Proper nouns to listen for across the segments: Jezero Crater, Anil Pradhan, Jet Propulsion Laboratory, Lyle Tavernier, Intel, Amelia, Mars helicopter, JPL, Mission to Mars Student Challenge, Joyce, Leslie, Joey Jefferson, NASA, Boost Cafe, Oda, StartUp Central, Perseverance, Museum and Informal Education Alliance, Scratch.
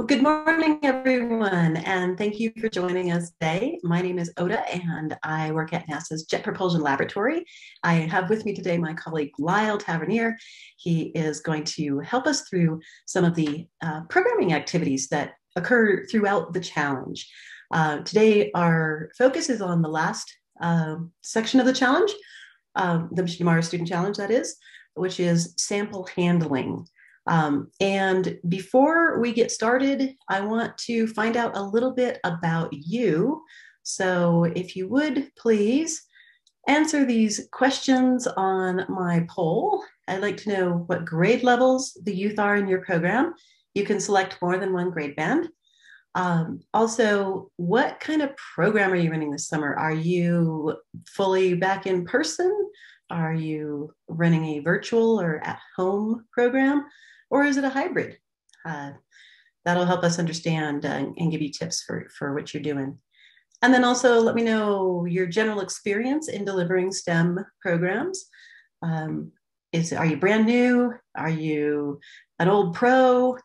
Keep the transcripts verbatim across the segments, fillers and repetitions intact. Well, good morning, everyone, and thank you for joining us today. My name is Oda, and I work at NASA's Jet Propulsion Laboratory. I have with me today my colleague Lyle Tavernier. He is going to help us through some of the uh, programming activities that occur throughout the challenge. Uh, today, our focus is on the last uh, section of the challenge, uh, the Mission to Mars Student Challenge, that is, which is sample handling. Um, and before we get started, I want to find out a little bit about you. So if you would please answer these questions on my poll. I'd like to know what grade levels the youth are in your program. You can select more than one grade band. Um, also, what kind of program are you running this summer? Are you fully back in person? Are you running a virtual or at-home program, or is it a hybrid? Uh, that'll help us understand uh, and, and give you tips for, for what you're doing. And then also let me know your general experience in delivering STEM programs. Um, is, are you brand new? Are you an old pro?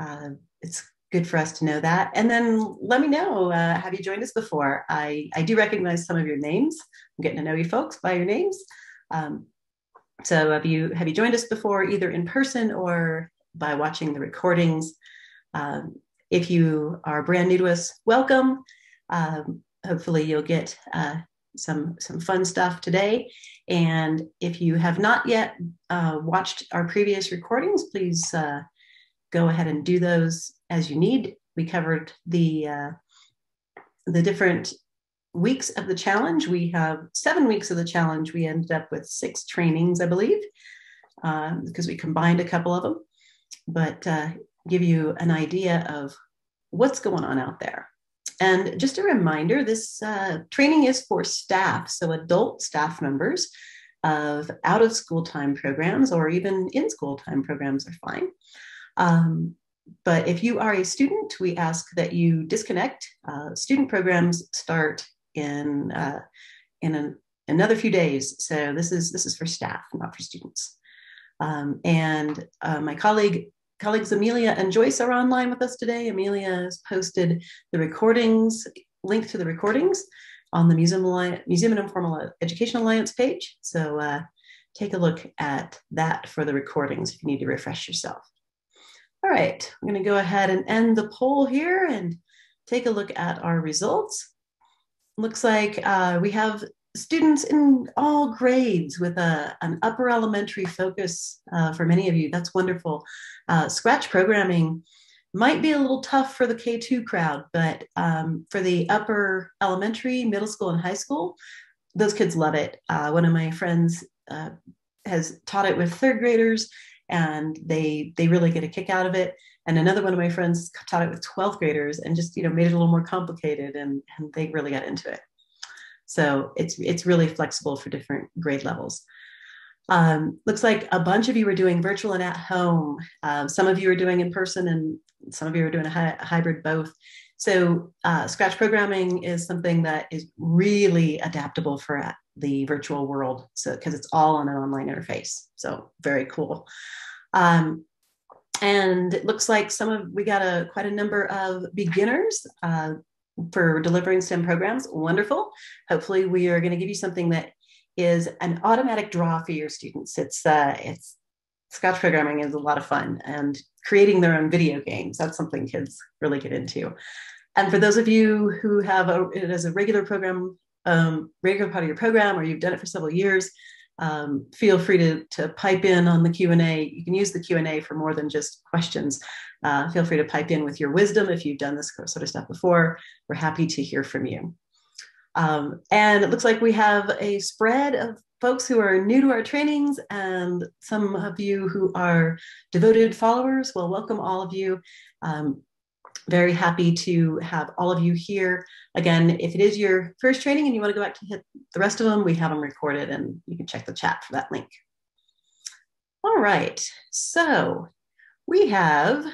Uh, it's good for us to know that. And then let me know, uh, have you joined us before? I, I do recognize some of your names. I'm getting to know you folks by your names. Um, so have you, have you joined us before, either in person or by watching the recordings? Um, if you are brand new to us, welcome. Um, hopefully you'll get uh, some, some fun stuff today. And if you have not yet uh, watched our previous recordings, please uh, go ahead and do those as you need. We covered the, uh, the different weeks of the challenge. We have seven weeks of the challenge. We ended up with six trainings, I believe, um, because we combined a couple of them, but uh, give you an idea of what's going on out there. And just a reminder, this uh, training is for staff, so adult staff members of out-of-school time programs or even in-school time programs are fine. Um, but if you are a student, we ask that you disconnect. Uh, student programs start in uh, in an, another few days, so this is this is for staff, not for students. Um, and uh, my colleague colleagues Amelia and Joyce are online with us today. Amelia has posted the recordings, link to the recordings, on the Museum Museum and Informal Education Alliance page. So uh, take a look at that for the recordings if you need to refresh yourself. All right, I'm going to go ahead and end the poll here and take a look at our results. Looks like uh, we have students in all grades with a, an upper elementary focus uh, for many of you. That's wonderful. Uh, Scratch programming might be a little tough for the K two crowd, but um, for the upper elementary, middle school, and high school, those kids love it. Uh, one of my friends uh, has taught it with third graders, and they they really get a kick out of it. And another one of my friends taught it with twelfth graders and just, you know, made it a little more complicated, and, and they really got into it. So it's, it's really flexible for different grade levels. Um, looks like a bunch of you were doing virtual and at home. Um, some of you are doing in person and some of you are doing a, hi a hybrid both. So uh, Scratch programming is something that is really adaptable for the virtual world, so because it's all on an online interface. So very cool. Um, and it looks like some of we got a quite a number of beginners uh, for delivering STEM programs. Wonderful. Hopefully we are going to give you something that is an automatic draw for your students. It's uh, it's Scratch programming is a lot of fun, and creating their own video games, that's something kids really get into. And for those of you who have a, it as a regular program, um, regular part of your program, or you've done it for several years, um, feel free to, to pipe in on the Q and A. You can use the Q and A for more than just questions. Uh, feel free to pipe in with your wisdom if you've done this sort of stuff before. We're happy to hear from you. Um, and it looks like we have a spread of folks who are new to our trainings and some of you who are devoted followers. Well, welcome all of you. Um, very happy to have all of you here. Again, if it is your first training and you want to go back to hit the rest of them, we have them recorded and you can check the chat for that link. All right, so we have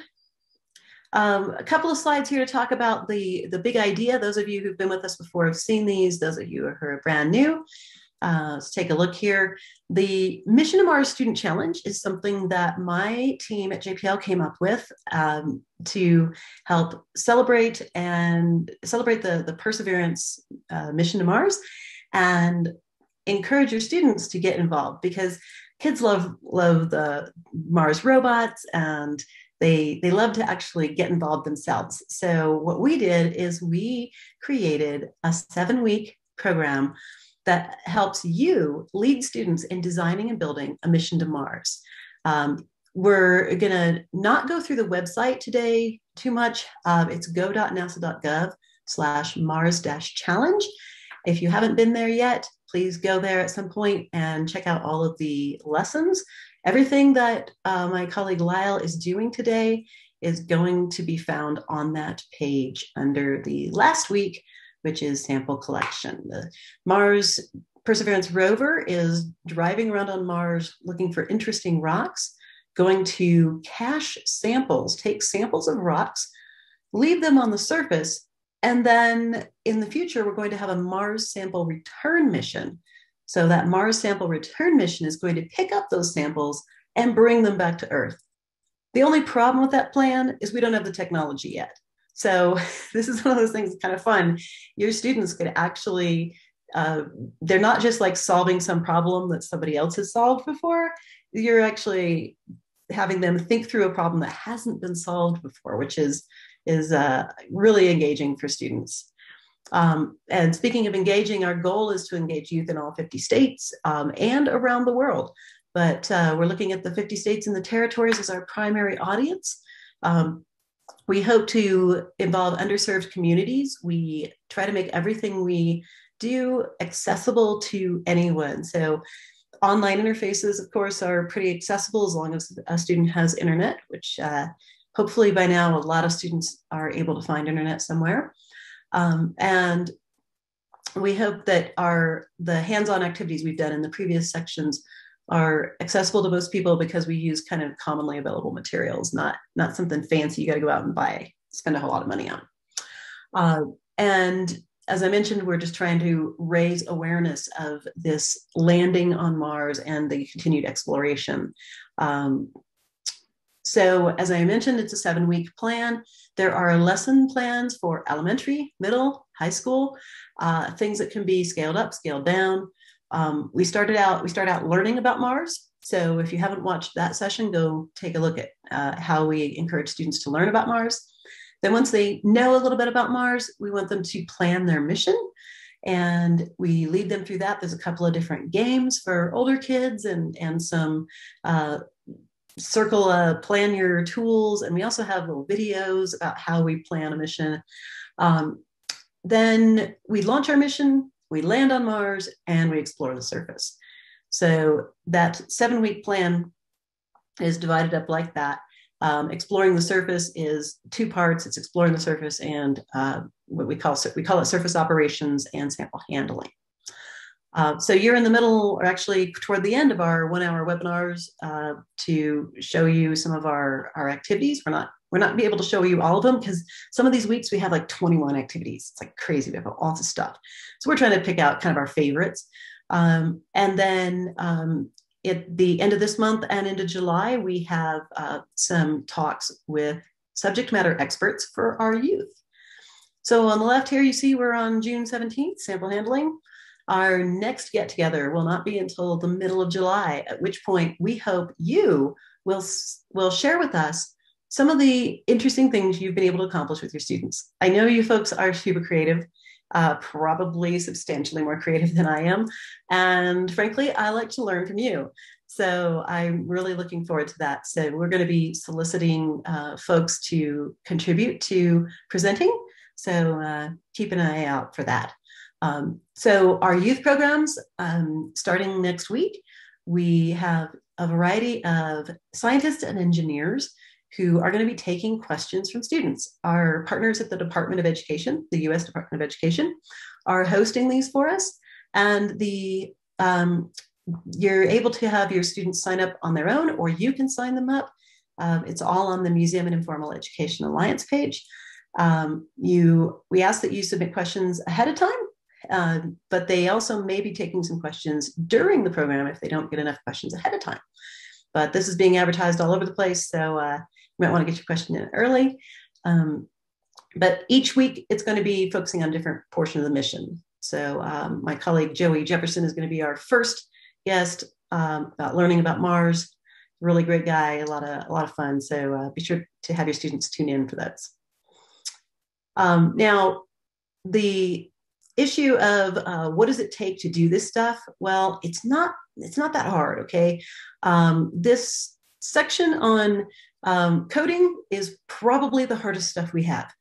Um, a couple of slides here to talk about the, the big idea. Those of you who've been with us before have seen these. Those of you who are brand new, Uh, let's take a look here. The Mission to Mars Student Challenge is something that my team at J P L came up with um, to help celebrate and celebrate the, the Perseverance uh, mission to Mars, and encourage your students to get involved, because kids love love the Mars robots, and they they love to actually get involved themselves. So what we did is we created a seven-week program that helps you lead students in designing and building a mission to Mars. Um, we're gonna not go through the website today too much. Uh, it's go dot nasa dot gov slash mars dash challenge. If you haven't been there yet, please go there at some point and check out all of the lessons. Everything that uh, my colleague Lyle is doing today is going to be found on that page under the last week, which is sample collection. The Mars Perseverance rover is driving around on Mars looking for interesting rocks, going to cache samples, take samples of rocks, leave them on the surface, and then in the future, we're going to have a Mars sample return mission. So that Mars sample return mission is going to pick up those samples and bring them back to Earth. The only problem with that plan is we don't have the technology yet. So this is one of those things that's kind of fun. Your students could actually, uh, they're not just like solving some problem that somebody else has solved before. You're actually having them think through a problem that hasn't been solved before, which is, is uh, really engaging for students. Um, and speaking of engaging, our goal is to engage youth in all fifty states um, and around the world. But uh, we're looking at the fifty states and the territories as our primary audience. Um, We hope to involve underserved communities. We try to make everything we do accessible to anyone. So online interfaces, of course, are pretty accessible as long as a student has internet, which uh, hopefully by now a lot of students are able to find internet somewhere. Um, and we hope that our the hands-on activities we've done in the previous sections are accessible to most people, because we use kind of commonly available materials, not, not something fancy you got to go out and buy, spend a whole lot of money on. Uh, and as I mentioned, we're just trying to raise awareness of this landing on Mars and the continued exploration. Um, so as I mentioned, it's a seven week plan. There are lesson plans for elementary, middle, high school, uh, things that can be scaled up, scaled down. Um, we started out, we start out learning about Mars. So if you haven't watched that session, go take a look at uh, how we encourage students to learn about Mars. Then once they know a little bit about Mars, we want them to plan their mission, and we lead them through that. There's a couple of different games for older kids, and, and some uh, circle, uh, plan your tools. And we also have little videos about how we plan a mission. Um, then we launch our mission. We land on Mars and we explore the surface. So that seven week plan is divided up like that. Um, exploring the surface is two parts. It's exploring the surface and uh, what we call, we call it surface operations and sample handling. Uh, so you're in the middle, or actually toward the end of our one hour webinars uh, to show you some of our, our activities. We're not We're not be able to show you all of them, because some of these weeks we have like twenty-one activities. It's like crazy. We have all this stuff. So we're trying to pick out kind of our favorites. Um, and then um, at the end of this month and into July, we have uh, some talks with subject matter experts for our youth. So on the left here, you see we're on June seventeenth, sample handling. Our next get together will not be until the middle of July, at which point we hope you will, will share with us some of the interesting things you've been able to accomplish with your students. I know you folks are super creative, uh, probably substantially more creative than I am. And frankly, I like to learn from you. So I'm really looking forward to that. So we're going to be soliciting uh, folks to contribute to presenting. So uh, keep an eye out for that. Um, so our youth programs, um, starting next week, we have a variety of scientists and engineers who are going to be taking questions from students. Our partners at the Department of Education, the U S Department of Education, are hosting these for us. And the um, you're able to have your students sign up on their own, or you can sign them up. Um, it's all on the Museum and Informal Education Alliance page. Um, you, we ask that you submit questions ahead of time, Uh, but they also may be taking some questions during the program if they don't get enough questions ahead of time. But this is being advertised all over the place, so uh, you might want to get your question in early. Um, but each week, it's going to be focusing on a different portion of the mission. So um, my colleague, Joey Jefferson, is going to be our first guest um, about learning about Mars. Really great guy, a lot of, a lot of fun. So uh, be sure to have your students tune in for that. Um, now, the issue of uh, what does it take to do this stuff? Well, it's not, it's not that hard, okay? Um, this section on um, coding is probably the hardest stuff we have.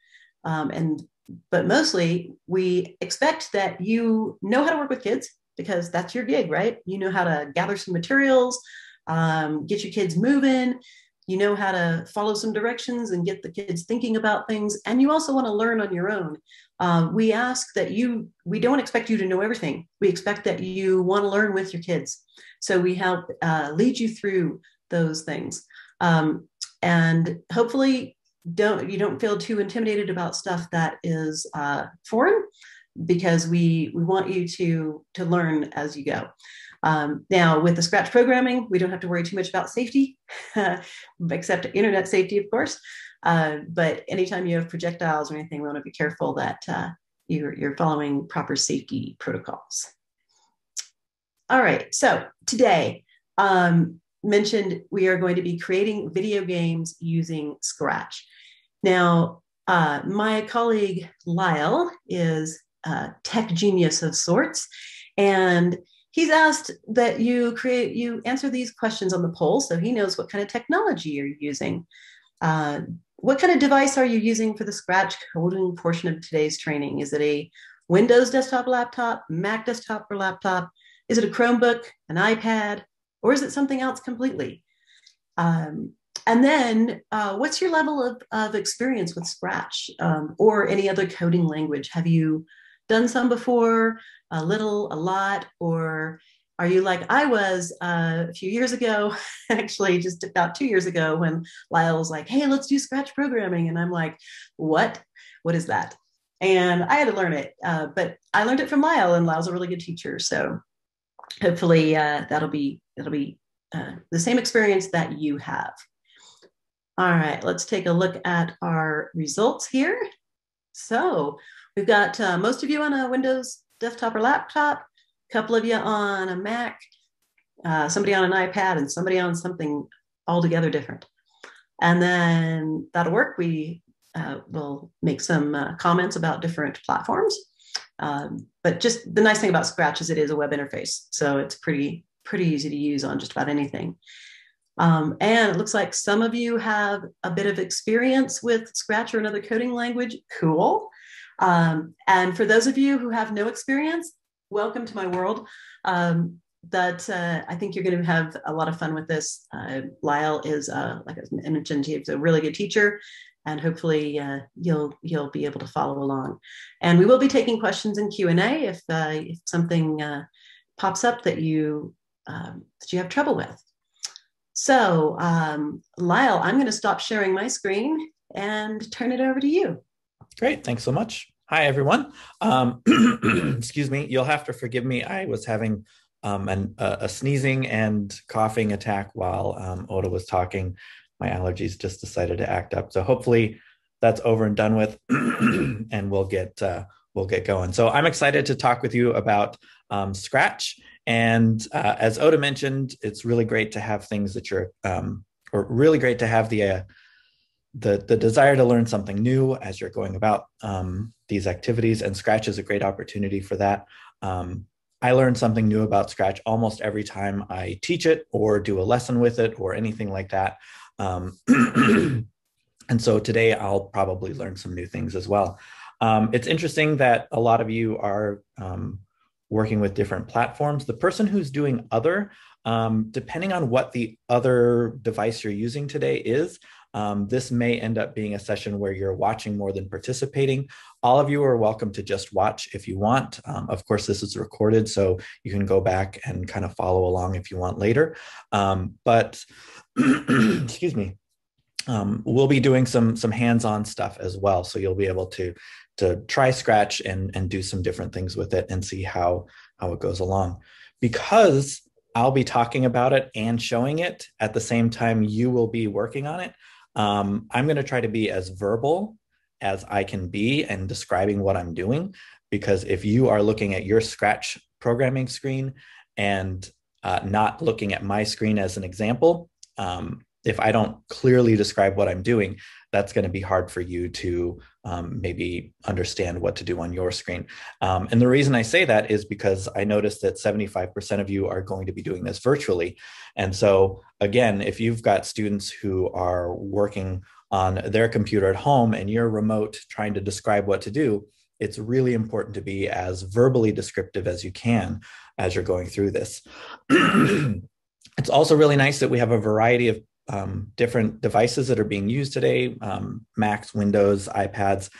Um, and, but mostly we expect that you know how to work with kids because that's your gig, right? You know how to gather some materials, um, get your kids moving, you know how to follow some directions and get the kids thinking about things. And you also want to learn on your own. Uh, we ask that you, we don't expect you to know everything. We expect that you want to learn with your kids. So we help uh, lead you through those things. Um, and hopefully don't, you don't feel too intimidated about stuff that is uh, foreign, because we, we want you to, to learn as you go. Um, now, with the Scratch programming, we don't have to worry too much about safety, except internet safety, of course. Uh, but anytime you have projectiles or anything, we want to be careful that uh, you're, you're following proper safety protocols. All right, so today, um, mentioned we are going to be creating video games using Scratch. Now, uh, my colleague Lyle is a tech genius of sorts, and he's asked that you create, you answer these questions on the poll, so he knows what kind of technology you're using. Uh, what kind of device are you using for the Scratch coding portion of today's training? Is it a Windows desktop laptop, Mac desktop or laptop? Is it a Chromebook, an iPad, or is it something else completely? Um, and then uh, what's your level of, of experience with Scratch um, or any other coding language? Have you done some before, a little, a lot, or are you like I was uh, a few years ago, actually just about two years ago when Lyle was like, hey, let's do Scratch programming. And I'm like, what? What is that? And I had to learn it, uh, but I learned it from Lyle, and Lyle's a really good teacher. So hopefully uh, that'll be, it'll be uh, the same experience that you have. All right, let's take a look at our results here. So we've got uh, most of you on a Windows desktop or laptop, a couple of you on a Mac, uh, somebody on an iPad, and somebody on something altogether different. And then that'll work. We uh, will make some uh, comments about different platforms. Um, but just the nice thing about Scratch is it is a web interface. So it's pretty, pretty easy to use on just about anything. Um, and it looks like some of you have a bit of experience with Scratch or another coding language. Cool. Um, and for those of you who have no experience, welcome to my world. Um, that uh, I think you're going to have a lot of fun with this. Uh, Lyle is, uh, like I mentioned, he's a really good teacher, and hopefully uh, you'll you'll be able to follow along. And we will be taking questions in Q and A if uh, if something uh, pops up that you um, that you have trouble with. So um, Lyle, I'm going to stop sharing my screen and turn it over to you. Great, thanks so much. Hi, everyone. Um, excuse me, you'll have to forgive me. I was having um, an, a, a sneezing and coughing attack while um, Oda was talking. My allergies just decided to act up. So hopefully that's over and done with, and we'll get, uh, we'll get going. So I'm excited to talk with you about um, Scratch. And uh, as Oda mentioned, it's really great to have things that you're, um, or really great to have the, uh, The, the desire to learn something new as you're going about um, these activities, and Scratch is a great opportunity for that. Um, I learn something new about Scratch almost every time I teach it or do a lesson with it or anything like that. Um, and so today I'll probably learn some new things as well. Um, it's interesting that a lot of you are um, working with different platforms. The person who's doing other, um, depending on what the other device you're using today is, Um, this may end up being a session where you're watching more than participating. All of you are welcome to just watch if you want. Um, of course, this is recorded, so you can go back and kind of follow along if you want later. Um, but, excuse me, Um, we'll be doing some some hands-on stuff as well, so you'll be able to to try Scratch and and do some different things with it and see how how it goes along. Because I'll be talking about it and showing it at the same time you will be working on it, um, I'm going to try to be as verbal as I can be and describing what I'm doing, because if you are looking at your Scratch programming screen and uh, not looking at my screen as an example, um, if I don't clearly describe what I'm doing, that's going to be hard for you to um, maybe understand what to do on your screen. Um, and the reason I say that is because I noticed that seventy-five percent of you are going to be doing this virtually. And so again, if you've got students who are working on their computer at home and you're remote trying to describe what to do, it's really important to be as verbally descriptive as you can as you're going through this. It's also really nice that we have a variety of Um, different devices that are being used today, um, Macs, Windows, iPads,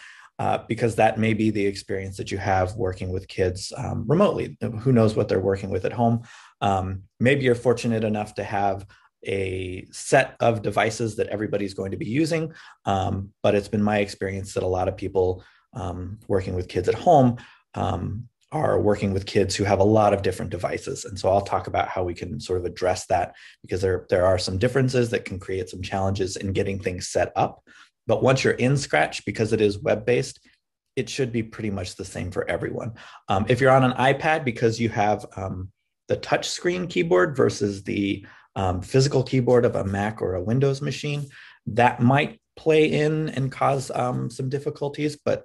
uh, because that may be the experience that you have working with kids um, remotely. Who knows what they're working with at home? Um, maybe you're fortunate enough to have a set of devices that everybody's going to be using, um, but it's been my experience that a lot of people um, working with kids at home um, are working with kids who have a lot of different devices. And so I'll talk about how we can sort of address that, because there, there are some differences that can create some challenges in getting things set up. But once you're in Scratch, because it is web-based, it should be pretty much the same for everyone. Um, if you're on an iPad, because you have um, the touchscreen keyboard versus the um, physical keyboard of a Mac or a Windows machine, that might play in and cause um, some difficulties, but,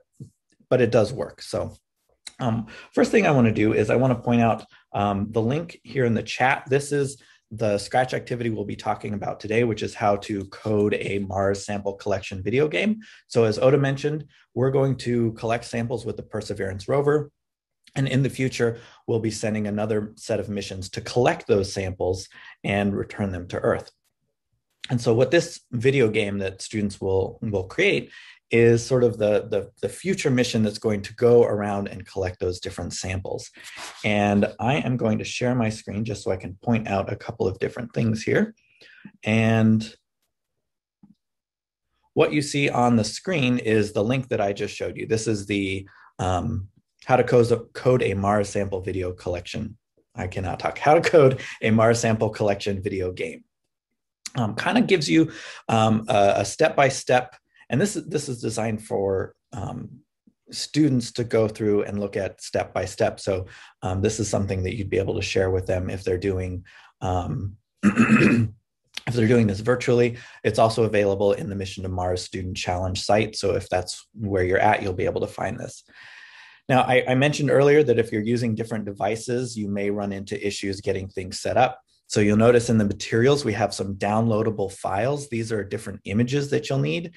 but it does work. So. Um, first thing I want to do is I want to point out um, the link here in the chat. This is the Scratch activity we'll be talking about today, which is how to code a Mars sample collection video game. So as Oda mentioned, we're going to collect samples with the Perseverance rover. And in the future, we'll be sending another set of missions to collect those samples and return them to Earth. And so what this video game that students will, will create is sort of the, the, the future mission that's going to go around and collect those different samples. And I am going to share my screen just so I can point out a couple of different things here. And what you see on the screen is the link that I just showed you. This is the um, how to code a Mars sample video collection. I cannot talk. How to code a Mars sample collection video game. Um, kind of gives you um, a step-by-step. And this is, this is designed for um, students to go through and look at step by step. So um, this is something that you'd be able to share with them if they're doing um, if they're doing this virtually. It's also available in the Mission to Mars Student Challenge site. So if that's where you're at, you'll be able to find this. Now, I, I mentioned earlier that if you're using different devices, you may run into issues getting things set up. So you'll notice in the materials, we have some downloadable files. These are different images that you'll need.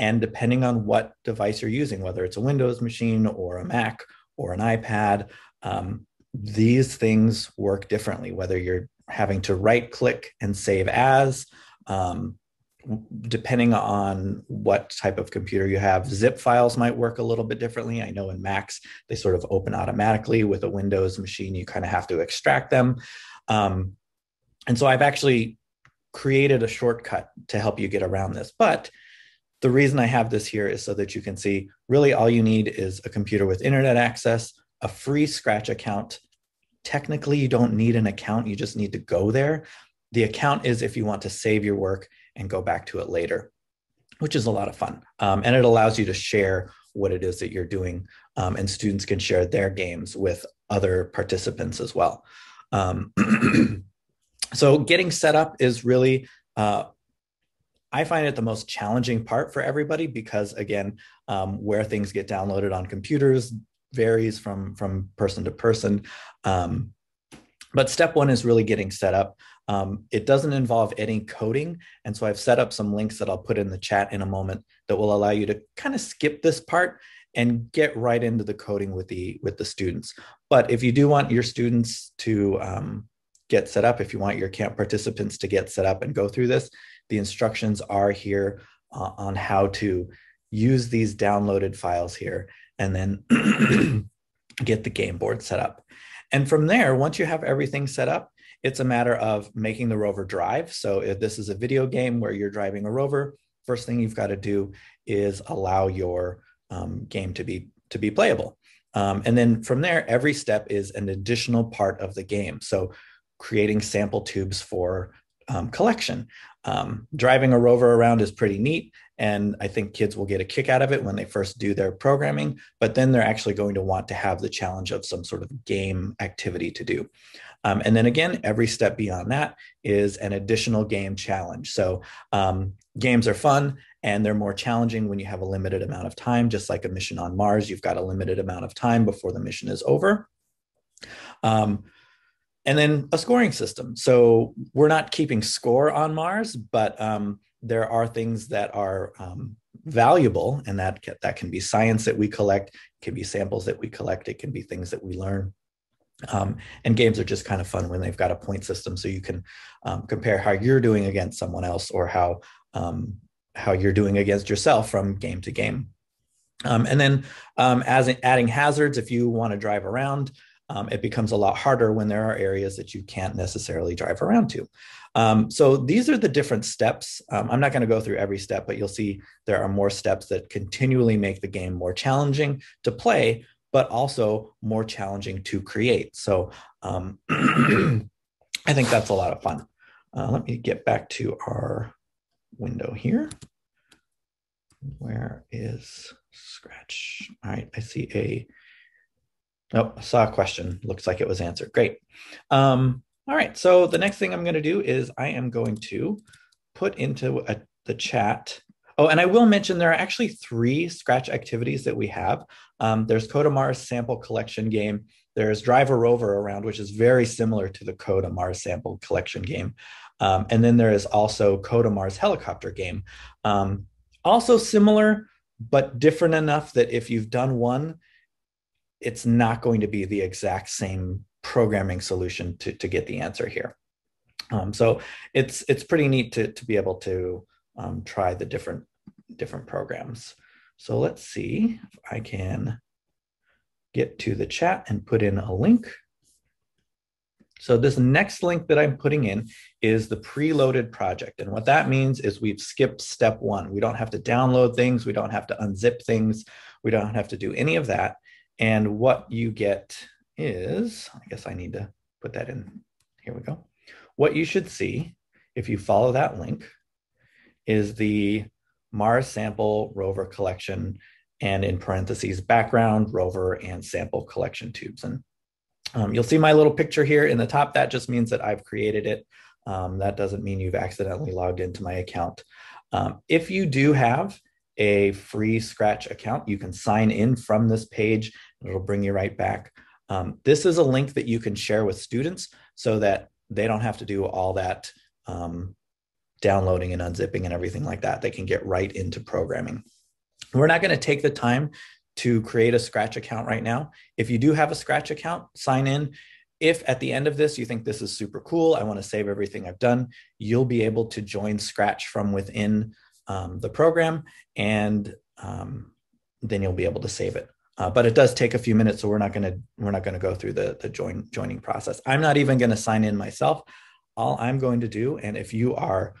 And depending on what device you're using, whether it's a Windows machine or a Mac or an iPad, um, these things work differently, whether you're having to right click and save as, um, depending on what type of computer you have. Zip files might work a little bit differently. I know in Macs, they sort of open automatically. With a Windows machine, you kind of have to extract them. Um, and so I've actually created a shortcut to help you get around this. But the reason I have this here is so that you can see really all you need is a computer with internet access, a free Scratch account. Technically, you don't need an account. You just need to go there. The account is if you want to save your work and go back to it later, which is a lot of fun. Um, and it allows you to share what it is that you're doing. Um, and students can share their games with other participants as well. Um, so getting set up is really uh, I find it the most challenging part for everybody, because again, um, where things get downloaded on computers varies from, from person to person. Um, but step one is really getting set up. Um, it doesn't involve any coding. And so I've set up some links that I'll put in the chat in a moment that will allow you to kind of skip this part and get right into the coding with the, with the students. But if you do want your students to um, get set up, if you want your camp participants to get set up and go through this, the instructions are here uh, on how to use these downloaded files here and then get the game board set up. And from there, once you have everything set up, it's a matter of making the rover drive. So if this is a video game where you're driving a rover, first thing you've got to do is allow your um, game to be to be playable. Um, and then from there, every step is an additional part of the game. So creating sample tubes for um, collection. Um, driving a rover around is pretty neat, and I think kids will get a kick out of it when they first do their programming, but then they're actually going to want to have the challenge of some sort of game activity to do. Um, and then again, every step beyond that is an additional game challenge. So um, games are fun and they're more challenging when you have a limited amount of time, just like a mission on Mars, you've got a limited amount of time before the mission is over. Um, and then a scoring system. So we're not keeping score on Mars, but um, there are things that are um, valuable, and that, that can be science that we collect, it can be samples that we collect, it can be things that we learn. Um, and games are just kind of fun when they've got a point system, so you can um, compare how you're doing against someone else, or how um, how you're doing against yourself from game to game. Um, and then um, as adding hazards, if you want to drive around, um, it becomes a lot harder when there are areas that you can't necessarily drive around to. Um, so these are the different steps. Um, I'm not going to go through every step, but you'll see there are more steps that continually make the game more challenging to play, but also more challenging to create. So um, I think that's a lot of fun. Uh, let me get back to our window here. Where is Scratch? All right, I see a, oh, I saw a question. Looks like it was answered. Great. Um, all right, so the next thing I'm gonna do is I am going to put into a, the chat. Oh, and I will mention there are actually three Scratch activities that we have. Um, there's Coda Mars sample collection game. There's Drive a Rover Around, which is very similar to the Coda Mars sample collection game. Um, and then there is also Coda Mars helicopter game. Um, also similar, but different enough that if you've done one, it's not going to be the exact same programming solution to, to get the answer here. Um, so it's, it's pretty neat to, to be able to Um, try the different different programs. So let's see if I can get to the chat and put in a link. So this next link that I'm putting in is the preloaded project. And what that means is we've skipped step one. We don't have to download things. We don't have to unzip things. We don't have to do any of that. And what you get is, I guess I need to put that in. Here we go. What you should see if you follow that link is the Mars sample rover collection, and in parentheses, background, rover, and sample collection tubes. And um, you'll see my little picture here in the top. That just means that I've created it. Um, that doesn't mean you've accidentally logged into my account. Um, if you do have a free Scratch account, you can sign in from this page. It'll bring you right back. Um, this is a link that you can share with students so that they don't have to do all that um, downloading and unzipping and everything like that. They can get right into programming. We're not going to take the time to create a Scratch account right now. If you do have a Scratch account, sign in. If at the end of this, you think this is super cool, I want to save everything I've done, you'll be able to join Scratch from within um, the program, and um, then you'll be able to save it. Uh, but it does take a few minutes, so we're not going to we're not going to go through the, the join joining process. I'm not even going to sign in myself. All I'm going to do, and if you are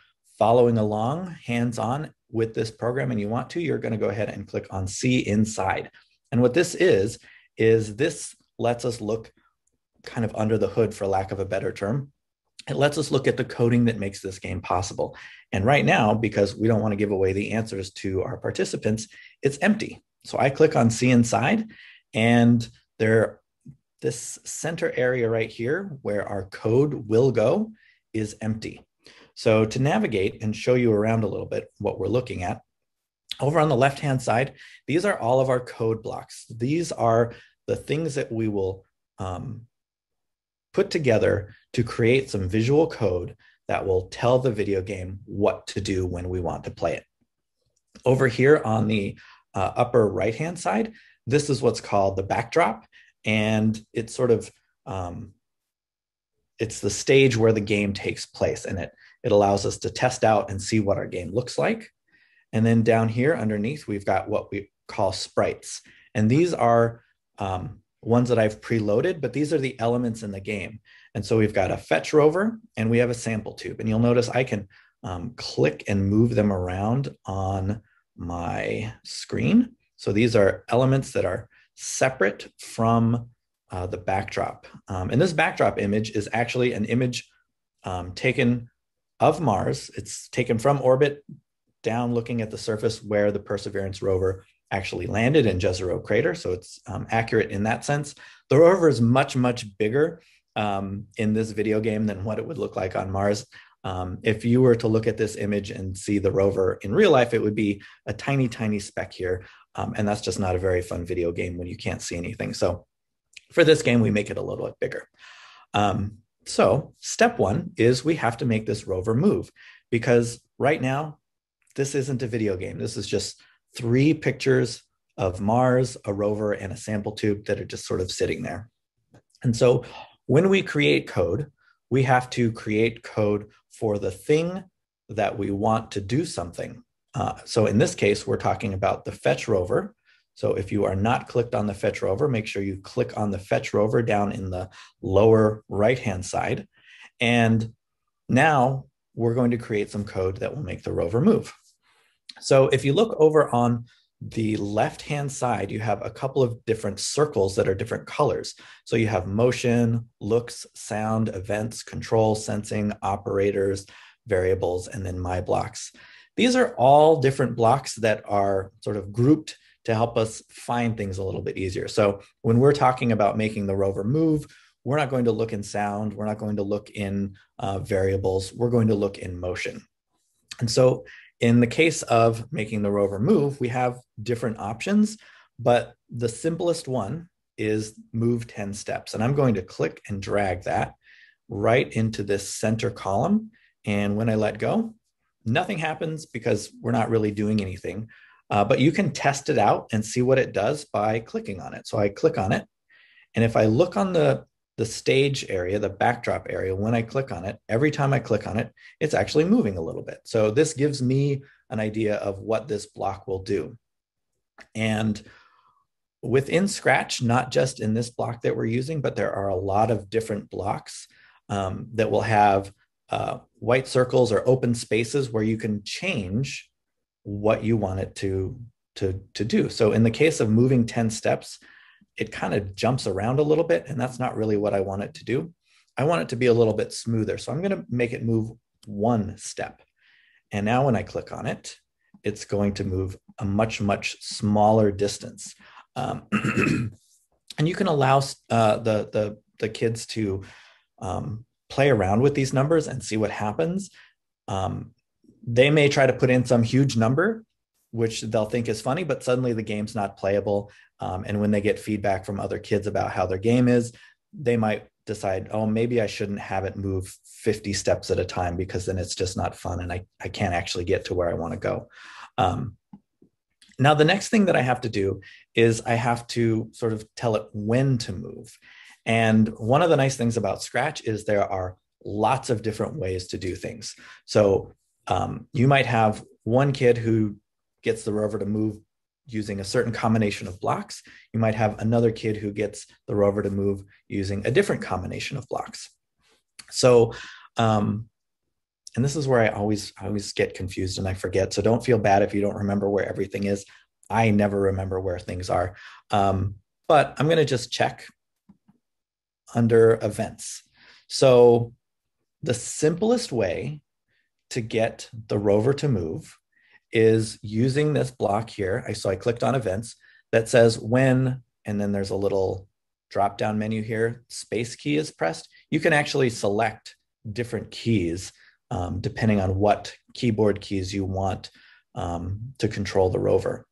following along hands-on with this program and you want to, you're going to go ahead and click on See Inside. And what this is, is this lets us look kind of under the hood, for lack of a better term. It lets us look at the coding that makes this game possible. And right now, because we don't want to give away the answers to our participants, it's empty. So I click on See Inside, and there, this center area right here where our code will go is empty. So to navigate and show you around a little bit what we're looking at, over on the left-hand side, these are all of our code blocks. These are the things that we will um, put together to create some visual code that will tell the video game what to do when we want to play it. Over here on the uh, upper right-hand side, this is what's called the backdrop, and it's sort of, um, it's the stage where the game takes place, and it It allows us to test out and see what our game looks like. And then down here underneath, we've got what we call sprites. And these are um, ones that I've preloaded, but these are the elements in the game. And so we've got a fetch rover, and we have a sample tube. And you'll notice I can um, click and move them around on my screen. So these are elements that are separate from uh, the backdrop. Um, and this backdrop image is actually an image um, taken of Mars. It's taken from orbit down looking at the surface where the Perseverance rover actually landed in Jezero Crater. So it's um, accurate in that sense. The rover is much, much bigger um, in this video game than what it would look like on Mars. Um, if you were to look at this image and see the rover in real life, it would be a tiny, tiny speck here. Um, and that's just not a very fun video game when you can't see anything. So for this game, we make it a little bit bigger. Um, so step one is we have to make this rover move, because right now, this isn't a video game. This is just three pictures of Mars, a rover, and a sample tube that are just sort of sitting there. And so when we create code, we have to create code for the thing that we want to do something. Uh, so in this case, we're talking about the fetch rover. So if you are not clicked on the fetch rover, make sure you click on the fetch rover down in the lower right-hand side. And now we're going to create some code that will make the rover move. So if you look over on the left-hand side, you have a couple of different circles that are different colors. So you have motion, looks, sound, events, control, sensing, operators, variables, and then my blocks. These are all different blocks that are sort of grouped to help us find things a little bit easier. So when we're talking about making the rover move, we're not going to look in sound, we're not going to look in uh, variables, we're going to look in motion. And so in the case of making the rover move, we have different options, but the simplest one is move ten steps. And I'm going to click and drag that right into this center column. And when I let go, nothing happens because we're not really doing anything, uh, but you can test it out and see what it does by clicking on it. So I click on it. And if I look on the, the stage area, the backdrop area, when I click on it, every time I click on it, it's actually moving a little bit. So this gives me an idea of what this block will do. And within Scratch, not just in this block that we're using, but there are a lot of different blocks um, that will have uh, white circles or open spaces where you can change what you want it to, to, to do. So in the case of moving ten steps, it kind of jumps around a little bit, and that's not really what I want it to do. I want it to be a little bit smoother. So I'm going to make it move one step. And now when I click on it, it's going to move a much, much smaller distance. Um, and you can allow uh, the, the, the kids to um, play around with these numbers and see what happens. Um, they may try to put in some huge number, which they'll think is funny, but suddenly the game's not playable. Um, and when they get feedback from other kids about how their game is, they might decide, oh, maybe I shouldn't have it move fifty steps at a time, because then it's just not fun and I, I can't actually get to where I want to go. Um, now, the next thing that I have to do is I have to sort of tell it when to move. And one of the nice things about Scratch is there are lots of different ways to do things. So um, you might have one kid who gets the rover to move using a certain combination of blocks. You might have another kid who gets the rover to move using a different combination of blocks. So, um, and this is where I always, I always get confused and I forget. So don't feel bad if you don't remember where everything is. I never remember where things are. Um, but I'm gonna just check under events. So the simplest way to get the rover to move is using this block here. I, so I clicked on events that says when, and then there's a little drop-down menu here, space key is pressed. You can actually select different keys um, depending on what keyboard keys you want um, to control the rover.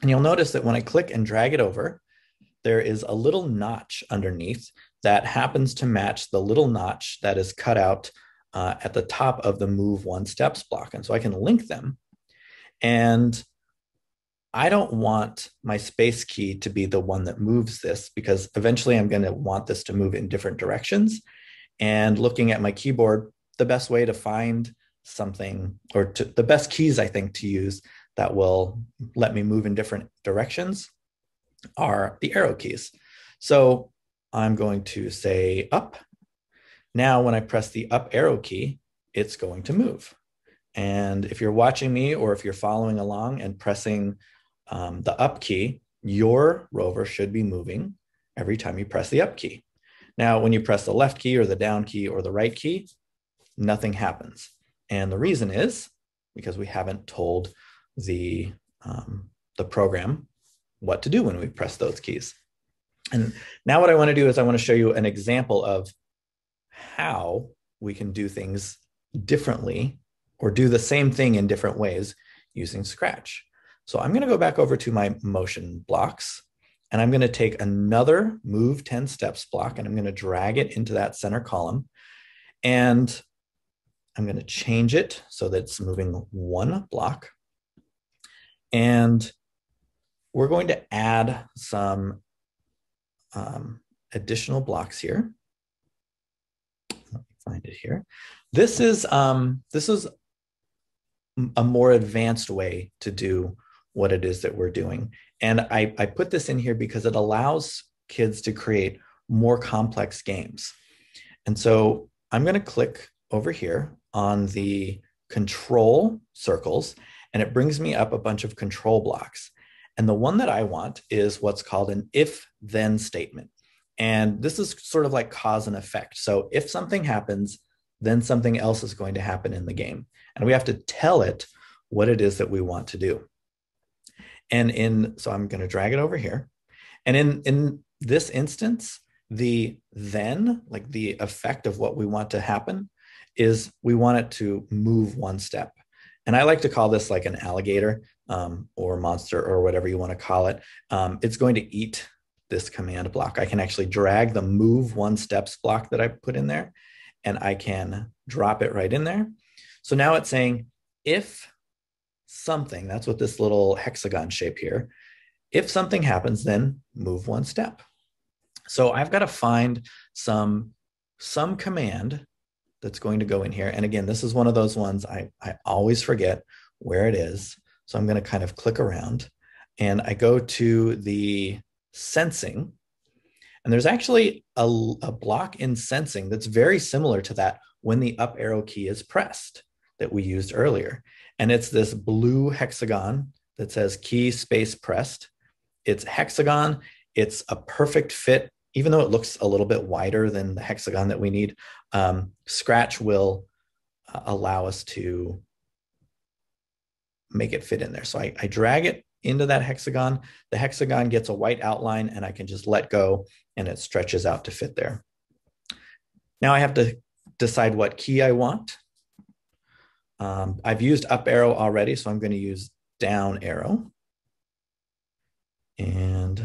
And you'll notice that when I click and drag it over, there is a little notch underneath that happens to match the little notch that is cut out uh, at the top of the move one steps block. And so I can link them. And I don't want my space key to be the one that moves this, because eventually I'm going to want this to move in different directions. And looking at my keyboard, the best way to find something, or to, the best keys I think to use that will let me move in different directions, are the arrow keys. So I'm going to say up. Now when I press the up arrow key, it's going to move. And if you're watching me or if you're following along and pressing um, the up key, your rover should be moving every time you press the up key. Now, when you press the left key or the down key or the right key, nothing happens. And the reason is because we haven't told the, um, the program what to do when we press those keys. And now what I want to do is I want to show you an example of how we can do things differently or do the same thing in different ways using Scratch. So I'm going to go back over to my motion blocks, and I'm going to take another move ten steps block, and I'm going to drag it into that center column, and I'm going to change it so that it's moving one block. And we're going to add some um, additional blocks here. Let me find it here. This is, um, this is a more advanced way to do what it is that we're doing. And I, I put this in here because it allows kids to create more complex games. And so I'm going to click over here on the control circles, and it brings me up a bunch of control blocks. And the one that I want is what's called an if-then statement. And this is sort of like cause and effect. So if something happens, then something else is going to happen in the game. And we have to tell it what it is that we want to do. And in, so I'm going to drag it over here. And in, in this instance, the then, like the effect of what we want to happen, is we want it to move one step. And I like to call this like an alligator um, or monster or whatever you want to call it. Um, it's going to eat this command block. I can actually drag the move one steps block that I put in there, and I can drop it right in there. So now it's saying if something, that's what this little hexagon shape here, if something happens, then move one step. So I've got to find some, some command that's going to go in here. And again, this is one of those ones I, I always forget where it is. So I'm going to kind of click around, and I go to the sensing. And there's actually a, a block in sensing that's very similar to that when the up arrow key is pressed that we used earlier. And it's this blue hexagon that says key space pressed. It's hexagon. It's a perfect fit. Even though it looks a little bit wider than the hexagon that we need, um, Scratch will uh, allow us to make it fit in there. So I, I drag it into that hexagon. The hexagon gets a white outline, and I can just let go, and it stretches out to fit there. Now I have to decide what key I want. Um, I've used up arrow already, so I'm going to use down arrow. And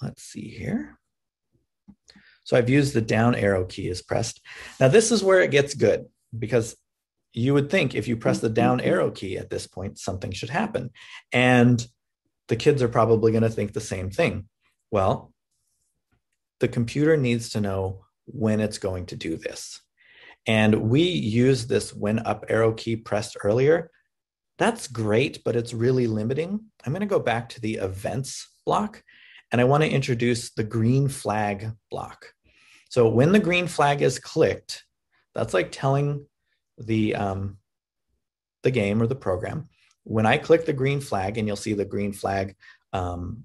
let's see here. So I've used the down arrow key is pressed. Now this is where it gets good, because you would think if you press the down arrow key at this point, something should happen. And the kids are probably going to think the same thing. Well, the computer needs to know when it's going to do this. And we used this when up arrow key pressed earlier. That's great, but it's really limiting. I'm going to go back to the events block, and I want to introduce the green flag block. So when the green flag is clicked, that's like telling the, um, the game or the program, when I click the green flag, and you'll see the green flag um,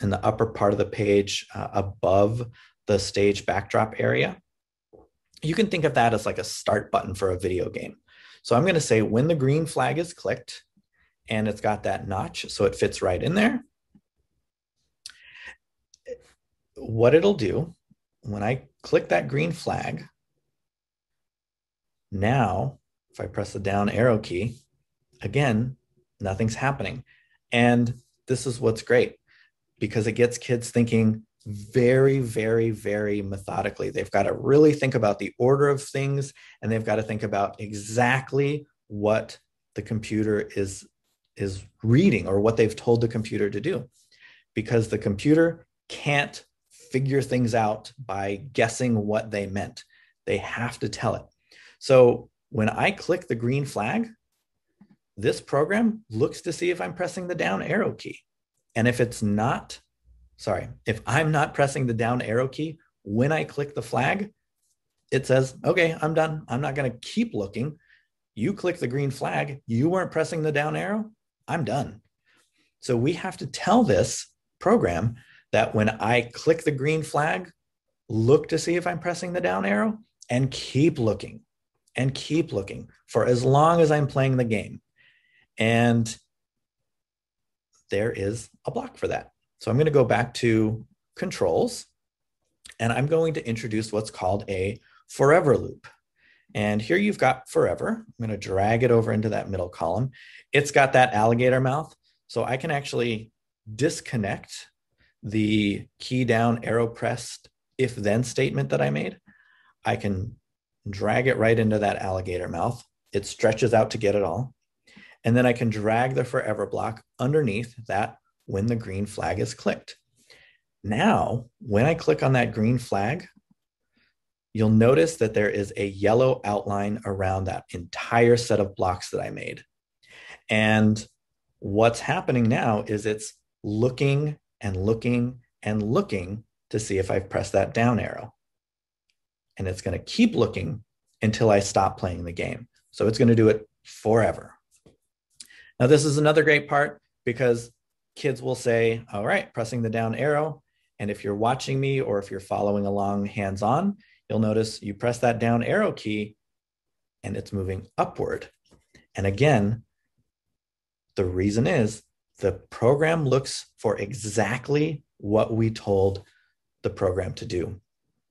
in the upper part of the page uh, above the stage backdrop area, you can think of that as like a start button for a video game. So I'm going to say when the green flag is clicked, and it's got that notch, so it fits right in there. What it'll do when I click that green flag, now if I press the down arrow key, again, nothing's happening. And this is what's great, because it gets kids thinking very, very, very methodically. They've got to really think about the order of things, and they've got to think about exactly what the computer is, is reading or what they've told the computer to do, because the computer can't figure things out by guessing what they meant. They have to tell it. So when I click the green flag, this program looks to see if I'm pressing the down arrow key. And if it's not, sorry, if I'm not pressing the down arrow key when I click the flag, it says, okay, I'm done. I'm not going to keep looking. You click the green flag. You weren't pressing the down arrow. I'm done. So we have to tell this program that when I click the green flag, look to see if I'm pressing the down arrow and keep looking and keep looking for as long as I'm playing the game. And there is a block for that. So I'm going to go back to controls, and I'm going to introduce what's called a forever loop. And here you've got forever. I'm going to drag it over into that middle column. It's got that alligator mouth. So I can actually disconnect the key down arrow pressed if then statement that I made. I can drag it right into that alligator mouth. It stretches out to get it all. And then I can drag the forever block underneath that when the green flag is clicked. Now, when I click on that green flag, you'll notice that there is a yellow outline around that entire set of blocks that I made. And what's happening now is it's looking and looking and looking to see if I've pressed that down arrow. And it's going to keep looking until I stop playing the game. So it's going to do it forever. Now, this is another great part, because kids will say, all right, pressing the down arrow. And if you're watching me or if you're following along hands-on, you'll notice you press that down arrow key and it's moving upward. And again, the reason is the program looks for exactly what we told the program to do.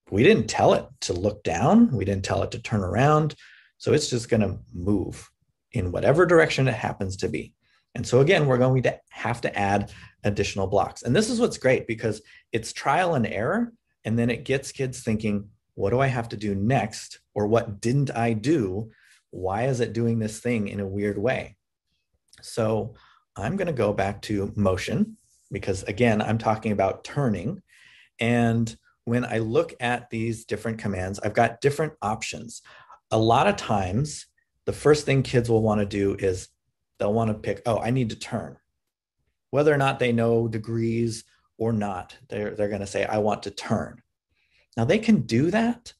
We didn't tell it to look down. We didn't tell it to turn around. So it's just going to move in whatever direction it happens to be. And so again, we're going to have to add additional blocks. And this is what's great, because it's trial and error. And then it gets kids thinking, what do I have to do next? Or what didn't I do? Why is it doing this thing in a weird way? So I'm going to go back to motion, because again, I'm talking about turning. And when I look at these different commands, I've got different options. A lot of times, the first thing kids will want to do is they'll want to pick, oh, I need to turn. Whether or not they know degrees or not, they're, they're going to say, I want to turn. Now they can do that,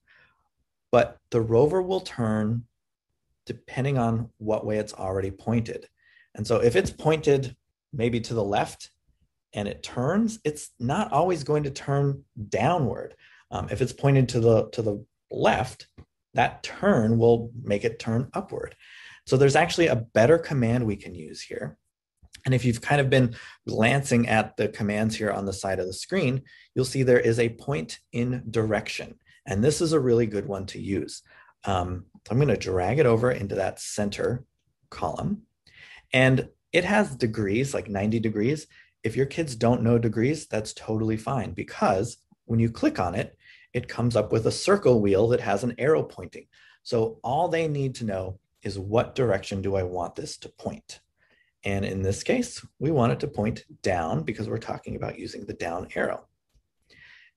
but the rover will turn depending on what way it's already pointed. And so if it's pointed maybe to the left and it turns, it's not always going to turn downward. Um, if it's pointed to the, to the left, that turn will make it turn upward. So there's actually a better command we can use here. And if you've kind of been glancing at the commands here on the side of the screen, you'll see there is a point in direction. And this is a really good one to use. Um, so I'm going to drag it over into that center column. And it has degrees, like ninety degrees. If your kids don't know degrees, that's totally fine, because when you click on it, it comes up with a circle wheel that has an arrow pointing. So all they need to know is, what direction do I want this to point? And in this case, we want it to point down, because we're talking about using the down arrow.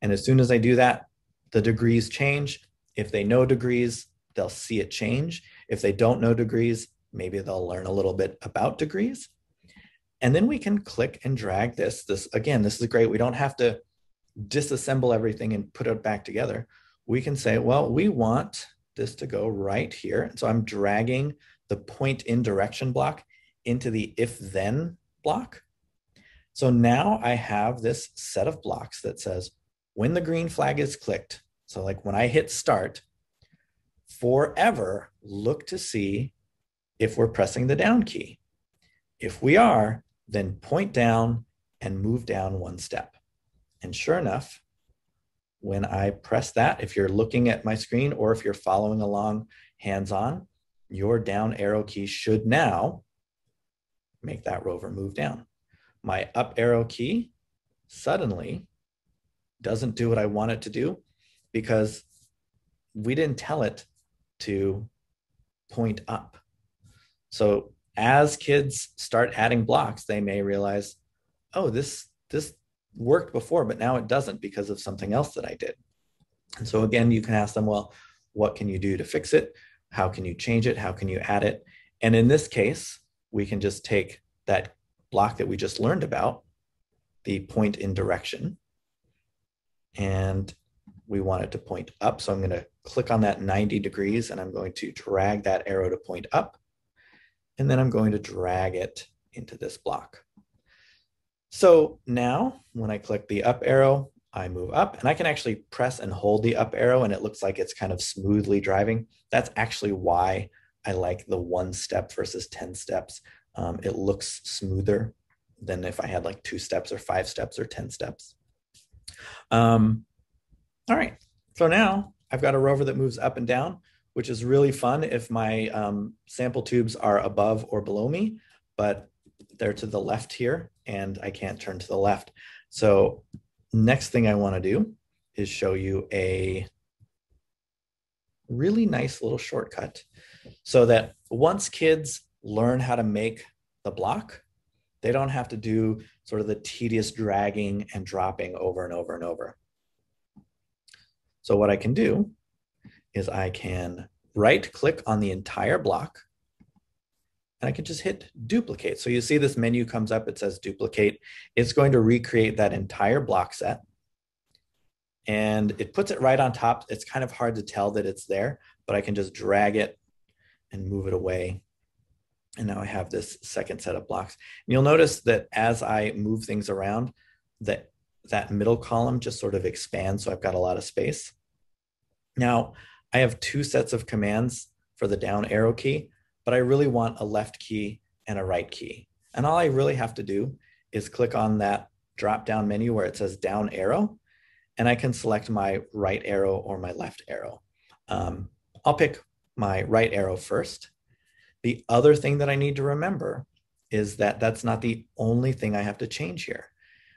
And as soon as I do that, the degrees change. If they know degrees, they'll see it change. If they don't know degrees, maybe they'll learn a little bit about degrees. And then we can click and drag this. This, again, this is great. We don't have to disassemble everything and put it back together. We can say, well, we want this to go right here. And so I'm dragging the point in direction block into the if then block. So now I have this set of blocks that says, when the green flag is clicked, so like when I hit start, forever look to see if we're pressing the down key. If we are, then point down and move down one step. And sure enough, when I press that, if you're looking at my screen or if you're following along hands-on, your down arrow key should now make that rover move down. My up arrow key suddenly doesn't do what I want it to do, because we didn't tell it to point up. So as kids start adding blocks, they may realize, oh, this, this worked before, but now it doesn't because of something else that I did. And so again, you can ask them, well, what can you do to fix it? How can you change it? How can you add it? And in this case, we can just take that block that we just learned about, the point in direction, and we want it to point up. So I'm going to click on that ninety degrees and I'm going to drag that arrow to point up. And then I'm going to drag it into this block. So now when I click the up arrow, I move up, and I can actually press and hold the up arrow and it looks like it's kind of smoothly driving. That's actually why I like the one step versus ten steps. Um, it looks smoother than if I had like two steps or five steps or ten steps. Um, all right, so now I've got a rover that moves up and down, which is really fun if my um, sample tubes are above or below me, but they're to the left here and I can't turn to the left. So next thing I wanna do is show you a really nice little shortcut so that once kids learn how to make the block, they don't have to do sort of the tedious dragging and dropping over and over and over. So what I can do is I can right click on the entire block and I can just hit duplicate. So you see this menu comes up, it says duplicate. It's going to recreate that entire block set and it puts it right on top. It's kind of hard to tell that it's there, but I can just drag it and move it away. And now I have this second set of blocks. And you'll notice that as I move things around, that, that middle column just sort of expands. So I've got a lot of space. Now I have two sets of commands for the down arrow key, but I really want a left key and a right key. And all I really have to do is click on that drop down menu where it says down arrow, and I can select my right arrow or my left arrow. Um, I'll pick my right arrow first. The other thing that I need to remember is that that's not the only thing I have to change here,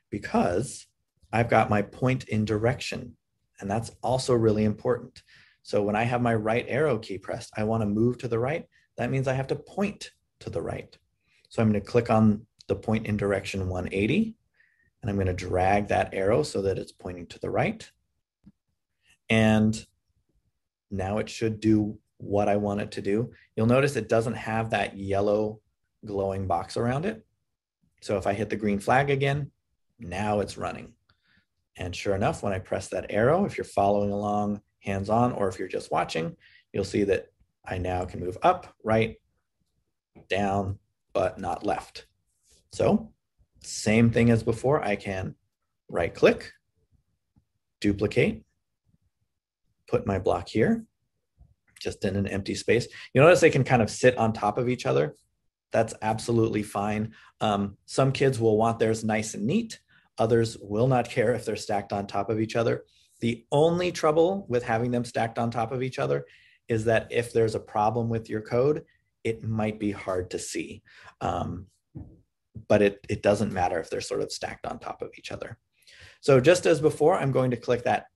because I've got my point in direction, and that's also really important. So when I have my right arrow key pressed, I want to move to the right. That means I have to point to the right. So I'm going to click on the point in direction one eighty, and I'm going to drag that arrow so that it's pointing to the right. And now it should do what I want it to do. You'll notice it doesn't have that yellow glowing box around it. So if I hit the green flag again, now it's running. And sure enough, when I press that arrow, if you're following along hands-on or if you're just watching, you'll see that I now can move up, right, down, but not left. So same thing as before, I can right-click, duplicate, put my block here, just in an empty space. You notice they can kind of sit on top of each other. That's absolutely fine. Um, some kids will want theirs nice and neat. Others will not care if they're stacked on top of each other. The only trouble with having them stacked on top of each other is that if there's a problem with your code, it might be hard to see. Um, but it, it doesn't matter if they're sort of stacked on top of each other. So just as before, I'm going to click that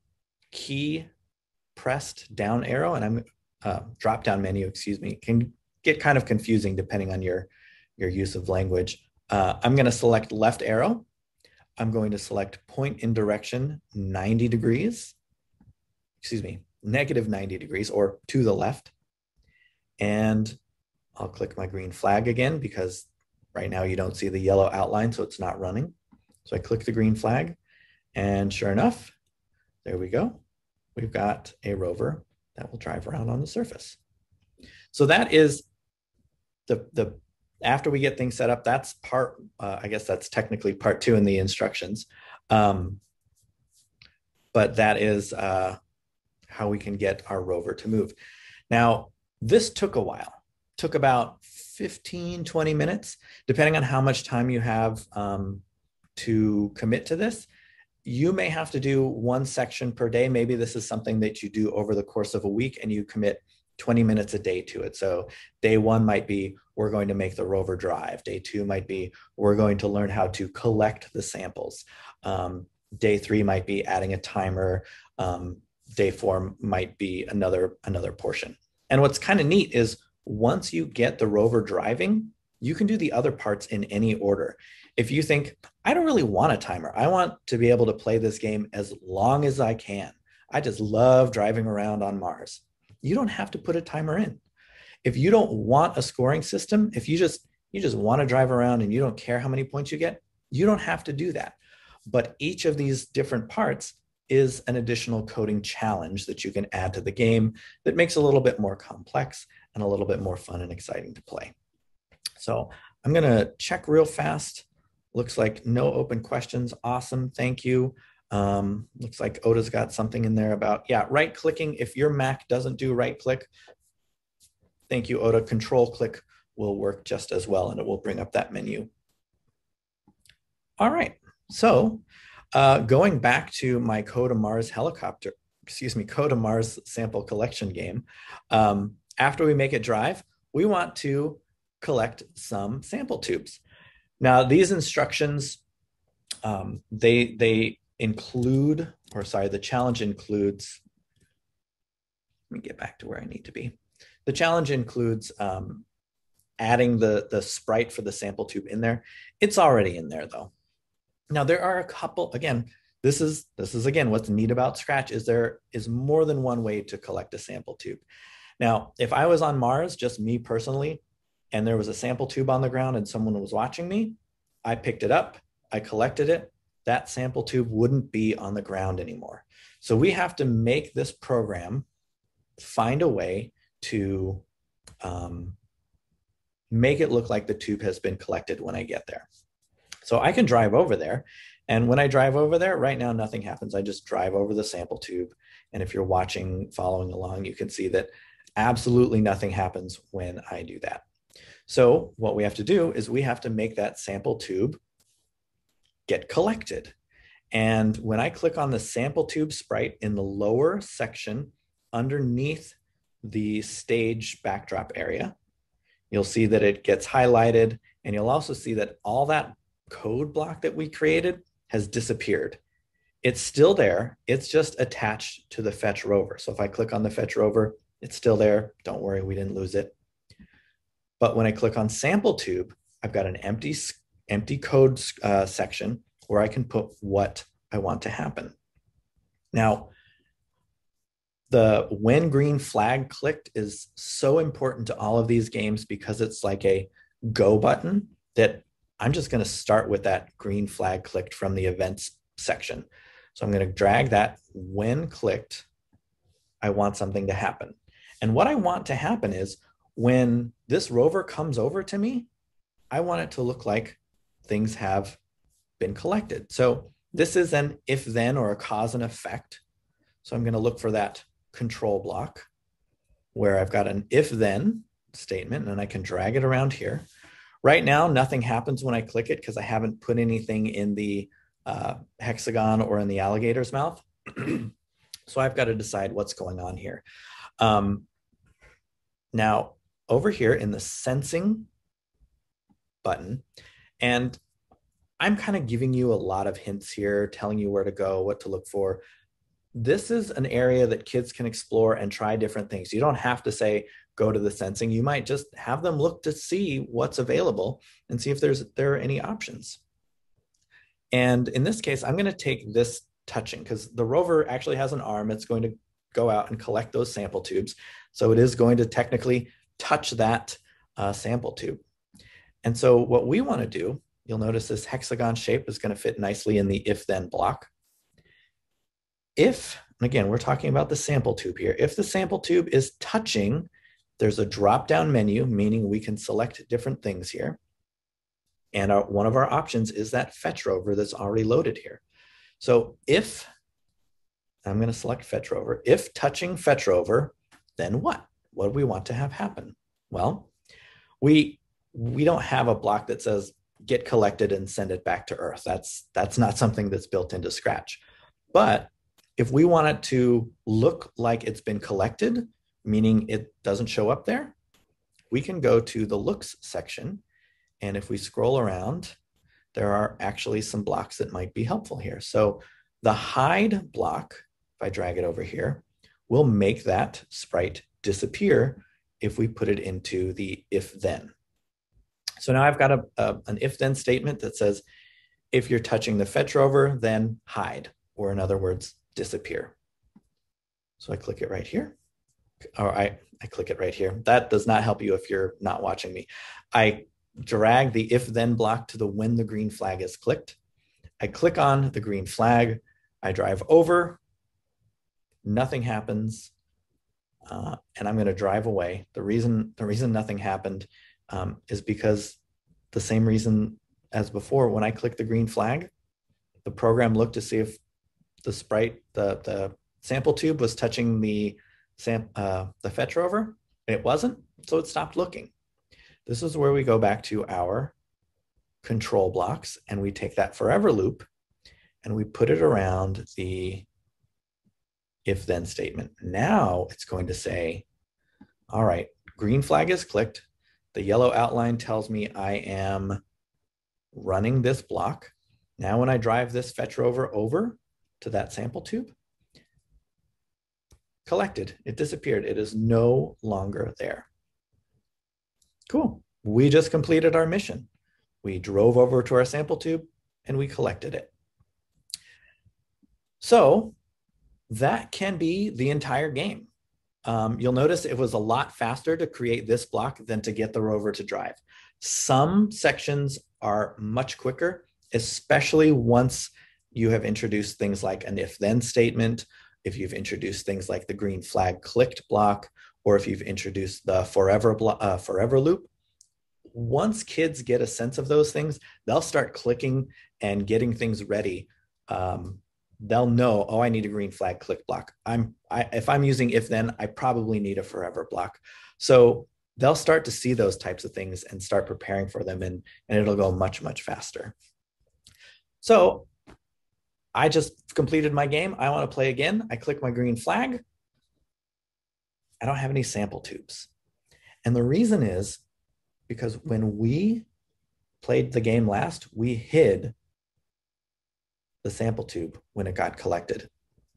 key pressed down arrow and I'm Uh, drop down menu, excuse me, can get kind of confusing depending on your, your use of language. Uh, I'm going to select left arrow. I'm going to select point in direction ninety degrees, excuse me, negative ninety degrees or to the left. And I'll click my green flag again because right now you don't see the yellow outline, so it's not running. So I click the green flag and sure enough, there we go. We've got a rover that will drive around on the surface. So that is the, the after we get things set up, that's part, uh, I guess that's technically part two in the instructions. Um, but that is uh, how we can get our rover to move. Now, this took a while, took about fifteen, twenty minutes, depending on how much time you have um, to commit to this. You may have to do one section per day. Maybe this is something that you do over the course of a week and you commit twenty minutes a day to it. So day one might be, we're going to make the rover drive. Day two might be, we're going to learn how to collect the samples. Um, day three might be adding a timer. Um, day four might be another, another portion. And what's kind of neat is once you get the rover driving, you can do the other parts in any order. If you think, I don't really want a timer. I want to be able to play this game as long as I can. I just love driving around on Mars. You don't have to put a timer in. If you don't want a scoring system, if you just, you just want to drive around and you don't care how many points you get, you don't have to do that. But each of these different parts is an additional coding challenge that you can add to the game that makes it a little bit more complex and a little bit more fun and exciting to play. So I'm gonna check real fast. Looks like no open questions. Awesome, thank you. Um, looks like Oda's got something in there about, yeah, right clicking. If your Mac doesn't do right click, thank you, Oda. Control click will work just as well, and it will bring up that menu. All right, so uh, going back to my Go to Mars helicopter, excuse me, Go to Mars sample collection game. Um, after we make it drive, we want to collect some sample tubes. Now these instructions, um, they, they include, or sorry, the challenge includes, let me get back to where I need to be. The challenge includes um, adding the, the sprite for the sample tube in there. It's already in there though. Now there are a couple, again, this is, this is again, what's neat about Scratch is there is more than one way to collect a sample tube. Now, if I was on Mars, just me personally, and there was a sample tube on the ground and someone was watching me, I picked it up, I collected it, that sample tube wouldn't be on the ground anymore. So we have to make this program find a way to um, make it look like the tube has been collected when I get there. So I can drive over there, and when I drive over there, right now nothing happens. I just drive over the sample tube, and if you're watching, following along, you can see that absolutely nothing happens when I do that. So what we have to do is we have to make that sample tube get collected. And when I click on the sample tube sprite in the lower section underneath the stage backdrop area, you'll see that it gets highlighted, and you'll also see that all that code block that we created has disappeared. It's still there, it's just attached to the fetch rover. So if I click on the fetch rover, it's still there. Don't worry, we didn't lose it. But when I click on sample tube, I've got an empty, empty code uh, section where I can put what I want to happen. Now, the when green flag clicked is so important to all of these games because it's like a go button that I'm just going to start with that green flag clicked from the events section. So I'm going to drag that when clicked, I want something to happen. And what I want to happen is when this rover comes over to me, I want it to look like things have been collected. So this is an if then or a cause and effect. So I'm going to look for that control block where I've got an if then statement, and I can drag it around here. Right now, nothing happens when I click it because I haven't put anything in the uh, hexagon or in the alligator's mouth. So I've got to decide what's going on here. Um, now, over here in the sensing button, and I'm kind of giving you a lot of hints here, telling you where to go, what to look for. This is an area that kids can explore and try different things. You don't have to say, go to the sensing. You might just have them look to see what's available and see if there's there are any options. And in this case, I'm going to take this touching because the rover actually has an arm. It's going to go out and collect those sample tubes. So it is going to technically touch that uh, sample tube. And so what we want to do, you'll notice this hexagon shape is going to fit nicely in the if-then block. If, and again, we're talking about the sample tube here. If the sample tube is touching, there's a drop-down menu, meaning we can select different things here. And our, one of our options is that fetch rover that's already loaded here. So if, I'm going to select fetch rover. If touching fetch rover, then what? What do we want to have happen? Well, we, we don't have a block that says get collected and send it back to Earth. That's, that's not something that's built into Scratch. But if we want it to look like it's been collected, meaning it doesn't show up there, we can go to the looks section. And if we scroll around, there are actually some blocks that might be helpful here. So the hide block, if I drag it over here, will make that sprite disappear if we put it into the if then. So now I've got a, a, an if then statement that says, if you're touching the fetch rover, then hide, or in other words, disappear. So I click it right here. Or I, I click it right here. That does not help you if you're not watching me. I drag the if then block to the when the green flag is clicked. I click on the green flag. I drive over, nothing happens, uh, and I'm going to drive away. The reason, the reason nothing happened um, is because the same reason as before, when I clicked the green flag, the program looked to see if the sprite, the, the sample tube was touching the, sam uh, the fetch rover. It wasn't, so it stopped looking. This is where we go back to our control blocks, and we take that forever loop and we put it around the if then statement. Now it's going to say, all right, green flag is clicked. The yellow outline tells me I am running this block. Now when I drive this fetch rover over to that sample tube, collected, it disappeared. It is no longer there. Cool. We just completed our mission. We drove over to our sample tube and we collected it. So that can be the entire game. Um, you'll notice it was a lot faster to create this block than to get the rover to drive. Some sections are much quicker, especially once you have introduced things like an if-then statement, if you've introduced things like the green flag clicked block, or if you've introduced the forever, uh, forever loop. Once kids get a sense of those things, they'll start clicking and getting things ready. Um, they'll know, oh, I need a green flag click block. I'm, I, if I'm using if then, I probably need a forever block. So they'll start to see those types of things and start preparing for them, and, and it'll go much, much faster. So I just completed my game. I want to play again. I click my green flag. I don't have any sample tubes. And the reason is because when we played the game last, we hid the sample tube when it got collected.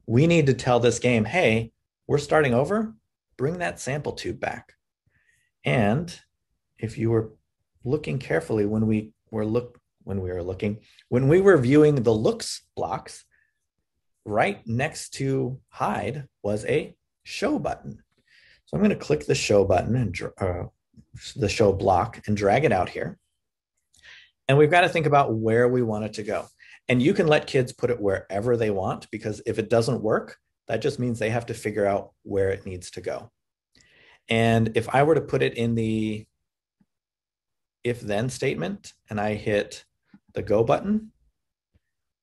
We need to tell this game, hey, we're starting over. Bring that sample tube back. And if you were looking carefully when we were look when we were looking, when we were viewing the looks blocks, right next to hide was a show button. So I'm going to click the show button and uh, the show block and drag it out here. And we've got to think about where we want it to go. And you can let kids put it wherever they want, because if it doesn't work, that just means they have to figure out where it needs to go. And if I were to put it in the if then statement and I hit the go button,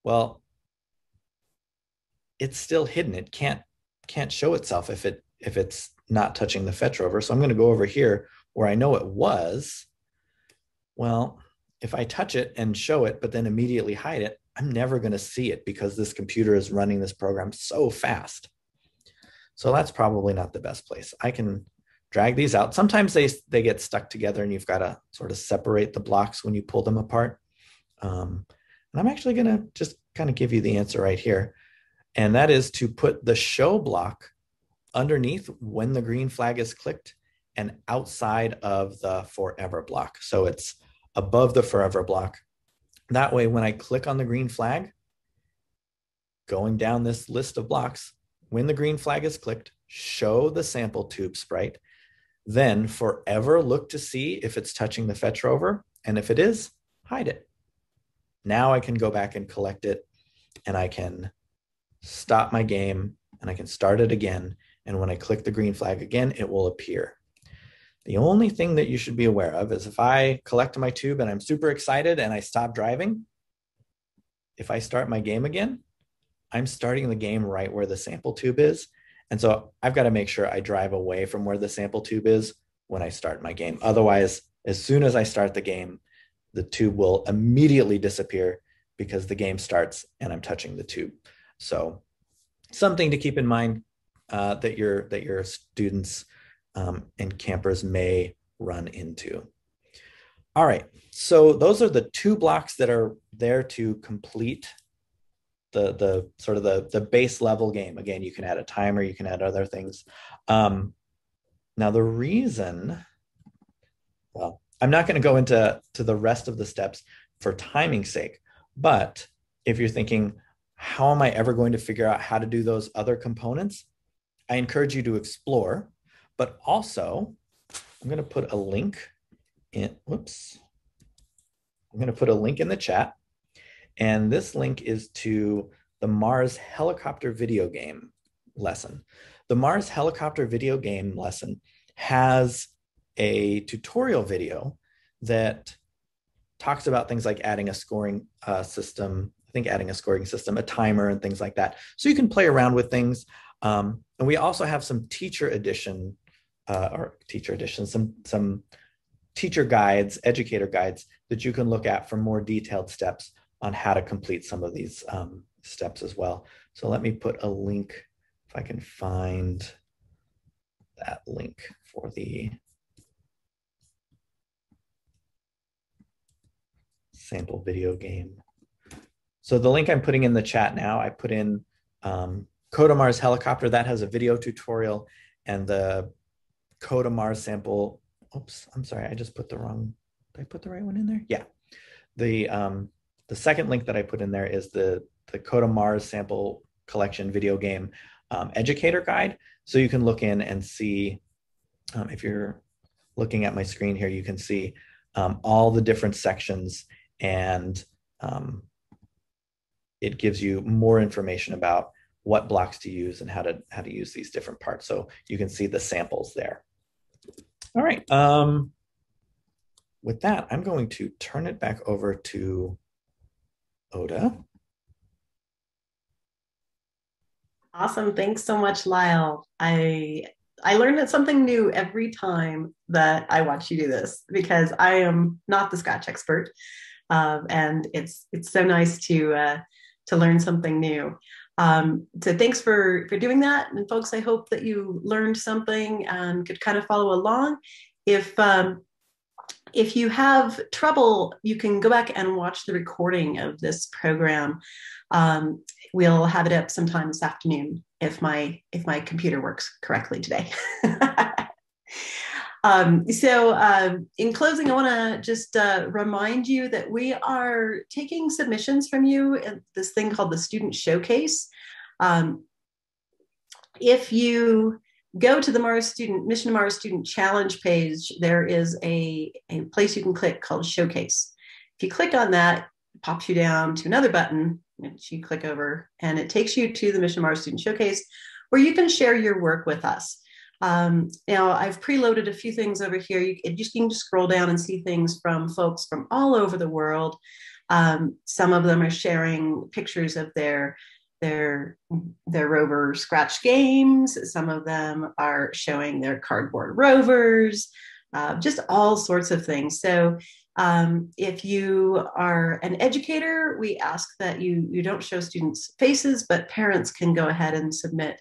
well, it's still hidden. It can't can't show itself if it if it's not touching the fetch rover. So I'm going to go over here where I know it was. Well, if I touch it and show it, but then immediately hide it, I'm never going to see it because this computer is running this program so fast. So that's probably not the best place. I can drag these out. Sometimes they, they get stuck together and you've got to sort of separate the blocks when you pull them apart. Um, and I'm actually going to just kind of give you the answer right here. And that is to put the show block underneath when the green flag is clicked and outside of the forever block. So it's above the forever block. That way, when I click on the green flag, going down this list of blocks, when the green flag is clicked, show the sample tube sprite, then forever look to see if it's touching the fetch rover, and if it is, hide it. Now I can go back and collect it, and I can stop my game, and I can start it again, and when I click the green flag again, it will appear. The only thing that you should be aware of is if I collect my tube and I'm super excited and I stop driving, if I start my game again, I'm starting the game right where the sample tube is. And so I've got to make sure I drive away from where the sample tube is when I start my game. Otherwise, as soon as I start the game, the tube will immediately disappear because the game starts and I'm touching the tube. So something to keep in mind uh, that your, that your students um, and campers may run into. All right, so those are the two blocks that are there to complete The, the sort of the, the base level game. Again, you can add a timer, you can add other things. Um, now the reason, well, I'm not going to go into to the rest of the steps for timing's sake, but if you're thinking, how am I ever going to figure out how to do those other components? I encourage you to explore, but also I'm going to put a link in, whoops, I'm going to put a link in the chat. And this link is to the Mars helicopter video game lesson. The Mars helicopter video game lesson has a tutorial video that talks about things like adding a scoring uh, system, I think adding a scoring system, a timer and things like that. So you can play around with things. Um, and we also have some teacher edition, uh, or teacher edition, some, some teacher guides, educator guides that you can look at for more detailed steps on how to complete some of these um, steps as well. So let me put a link, if I can find that link for the sample video game. So the link I'm putting in the chat now, I put in um, CodaMars helicopter, that has a video tutorial, and the CodaMars sample, oops, I'm sorry, I just put the wrong, did I put the right one in there? Yeah. The um, the second link that I put in there is the, the CodaMars sample collection video game um, educator guide. So you can look in and see, um, if you're looking at my screen here, you can see um, all the different sections, and um, it gives you more information about what blocks to use and how to, how to use these different parts. So you can see the samples there. All right, um, with that, I'm going to turn it back over to Oda. Awesome, thanks so much, Lyle. I, I learned something new every time that I watch you do this, because I am not the Scratch expert, um, and it's, it's so nice to, uh, to learn something new. Um, so thanks for, for doing that. And folks, I hope that you learned something and could kind of follow along. If, um, if you have trouble, you can go back and watch the recording of this program. Um, we'll have it up sometime this afternoon if my, if my computer works correctly today. Um, so uh, in closing, I want to just uh, remind you that we are taking submissions from you at this thing called the Student Showcase. Um, if you go to the Mars Student, Mission to Mars Student Challenge page, there is a, a place you can click called Showcase. If you click on that, it pops you down to another button, which you click over, and it takes you to the Mission to Mars Student Showcase, where you can share your work with us. Um, now, I've preloaded a few things over here. You, you can just scroll down and see things from folks from all over the world. Um, some of them are sharing pictures of their, their, their rover Scratch games. Some of them are showing their cardboard rovers, uh, just all sorts of things. So um, if you are an educator, we ask that you, you don't show students' faces, but parents can go ahead and submit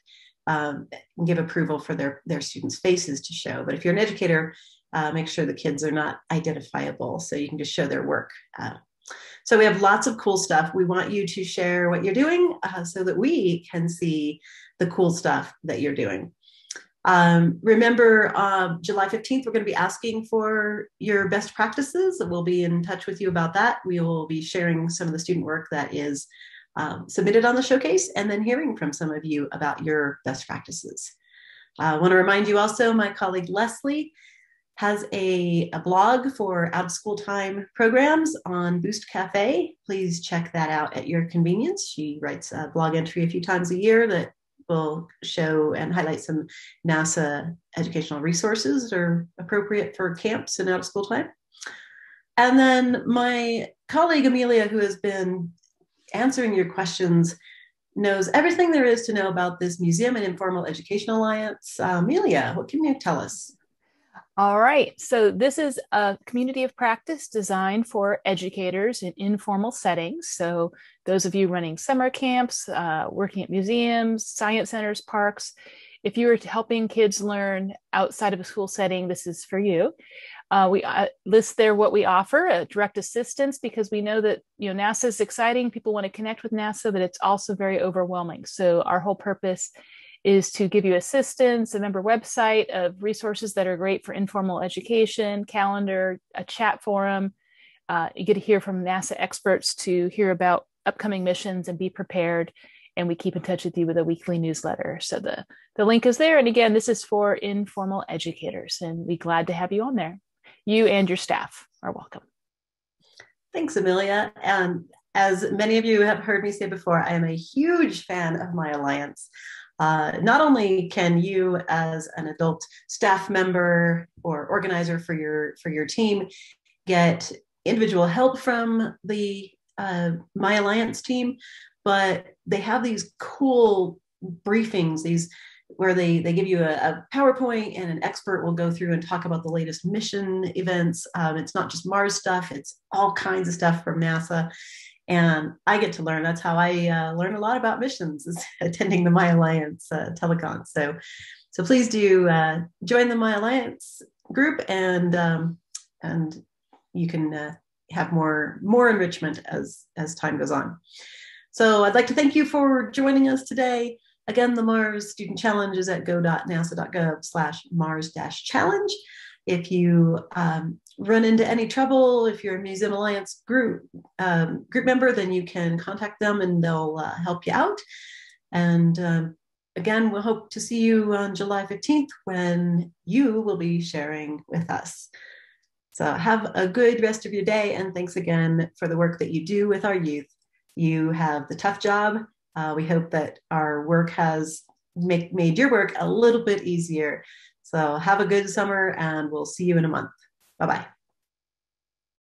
Um, and give approval for their, their students' faces to show. But if you're an educator, uh, make sure the kids are not identifiable, so you can just show their work. Uh, so we have lots of cool stuff. We want you to share what you're doing uh, so that we can see the cool stuff that you're doing. Um, remember, uh, July fifteenth, we're going to be asking for your best practices. We'll be in touch with you about that. We will be sharing some of the student work that is Um, submitted on the showcase, and then hearing from some of you about your best practices. I uh, want to remind you also, my colleague Leslie has a, a blog for out of school time programs on Boost Cafe. Please check that out at your convenience. She writes a blog entry a few times a year that will show and highlight some NASA educational resources that are appropriate for camps and out of school time. And then my colleague Amelia, who has been answering your questions, knows everything there is to know about this Museum and Informal Education Alliance. Uh, Amelia, what can you tell us? All right, so this is a community of practice designed for educators in informal settings. So those of you running summer camps, uh, working at museums, science centers, parks, if you are helping kids learn outside of a school setting, this is for you. Uh, we uh, list there what we offer, uh, direct assistance, because we know that, you know, NASA is exciting. People want to connect with NASA, but it's also very overwhelming. So our whole purpose is to give you assistance, a member website of resources that are great for informal education, calendar, a chat forum. Uh, you get to hear from NASA experts to hear about upcoming missions and be prepared. And we keep in touch with you with a weekly newsletter. So the, the link is there. And again, this is for informal educators, and we're glad to have you on there. You and your staff are welcome. Thanks, Amelia. And As many of you have heard me say before, I am a huge fan of my alliance. Uh, not only can you, as an adult staff member or organizer for your for your team, get individual help from the uh, My Alliance team, but they have these cool briefings, these where they they give you a, a PowerPoint, and an expert will go through and talk about the latest mission events. Um, it's not just Mars stuff; it's all kinds of stuff from NASA. And I get to learn. That's how I uh, learn a lot about missions, is attending the My Alliance uh, telecon. So, so please do uh, join the My Alliance group, and um, and you can uh, have more more enrichment as as time goes on. So, I'd like to thank you for joining us today. Again, the Mars Student Challenge is at go dot nasa dot gov slash mars dash challenge. If you um, run into any trouble, if you're a Museum Alliance group um, group member, then you can contact them and they'll uh, help you out. And um, again, we'll hope to see you on July fifteenth when you will be sharing with us. So have a good rest of your day, and thanks again for the work that you do with our youth. You have the tough job. Uh, we hope that our work has make, made your work a little bit easier. So have a good summer, and we'll see you in a month. Bye-bye.